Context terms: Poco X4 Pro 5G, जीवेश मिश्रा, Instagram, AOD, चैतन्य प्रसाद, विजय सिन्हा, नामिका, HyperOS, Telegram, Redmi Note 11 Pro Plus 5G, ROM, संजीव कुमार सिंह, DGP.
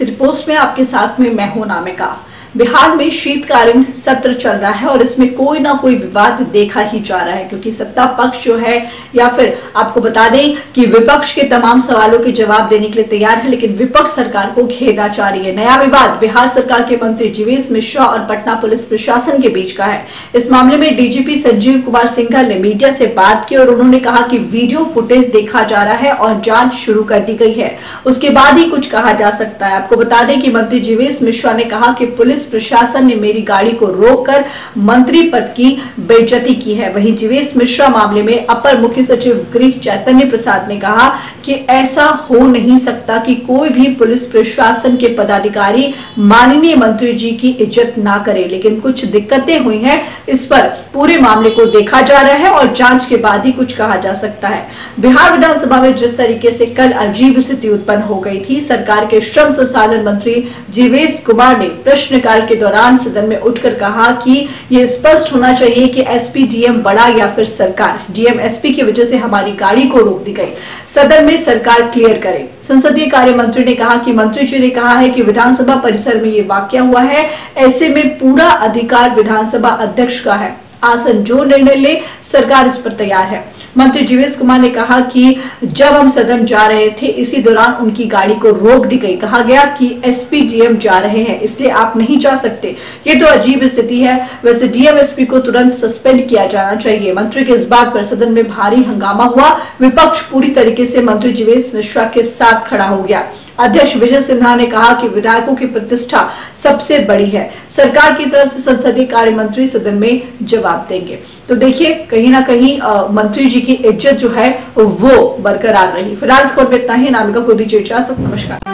Report में आपके साथ में मैं हूं नामिका। बिहार में शीतकालीन सत्र चल रहा है और इसमें कोई ना कोई विवाद देखा ही जा रहा है, क्योंकि सत्ता पक्ष जो है या फिर आपको बता दें कि विपक्ष के तमाम सवालों के जवाब देने के लिए तैयार है, लेकिन विपक्ष सरकार को घेरना चाह रही है। नया विवाद बिहार सरकार के मंत्री जीवेश मिश्रा और पटना पुलिस प्रशासन के बीच का है। इस मामले में डीजीपी संजीव कुमार सिंह ने मीडिया से बात की और उन्होंने कहा कि वीडियो फुटेज देखा जा रहा है और जांच शुरू कर दी गई है, उसके बाद ही कुछ कहा जा सकता है। आपको बता दें कि मंत्री जीवेश मिश्रा ने कहा कि पुलिस प्रशासन ने मेरी गाड़ी को रोककर मंत्री पद की बेइज्जती की है। वहीं जीवेश मिश्रा मामले में अपर मुख्य सचिव गृह चैतन्य प्रसाद ने कहा कि ऐसा हो नहीं सकता कि कोई भी पुलिस प्रशासन के पदाधिकारी माननीय मंत्री जी की इज्जत ना करे, लेकिन कुछ दिक्कतें हुई हैं, इस पर पूरे मामले को देखा जा रहा है और जांच के बाद ही कुछ कहा जा सकता है। बिहार विधानसभा में जिस तरीके से कल अजीब स्थिति उत्पन्न हो गई थी, सरकार के श्रम संसाधन मंत्री जीवेश कुमार ने प्रश्न काल के दौरान सदन में उठकर कहा कि यह स्पष्ट होना चाहिए कि एसपी डीएम बड़ा या फिर सरकार। डीएम एसपी की वजह से हमारी गाड़ी को रोक दी गई, सदन में सरकार क्लियर करे। संसदीय कार्य मंत्री ने कहा कि मंत्री जी ने कहा है कि विधानसभा परिसर में यह वाकया हुआ है, ऐसे में पूरा अधिकार विधानसभा अध्यक्ष का है, आसन जो निर्णय ले सरकार इस पर तैयार है। मंत्री जीवेश कुमार ने कहा कि जब हम सदन जा रहे थे इसी दौरान उनकी गाड़ी को रोक दी गई, कहा गया कि एसपी डीएम जा रहे हैं इसलिए आप नहीं जा सकते, ये तो अजीब स्थिति है। वैसे डीएम एसपी को तुरंत सस्पेंड किया जाना चाहिए। मंत्री के इस बात पर सदन में भारी हंगामा हुआ, विपक्ष पूरी तरीके से मंत्री जीवेश मिश्रा के साथ खड़ा हो गया। अध्यक्ष विजय सिन्हा ने कहा कि विधायकों की प्रतिष्ठा सबसे बड़ी है, सरकार की तरफ से संसदीय कार्य मंत्री सदन में जवाब देंगे। तो देखिए कहीं ना कहीं मंत्री जी की इज्जत जो है वो बरकरार रही। फिलहाल इस खबर में इतना ही। नामिका को दीजिए इजाजत, नमस्कार।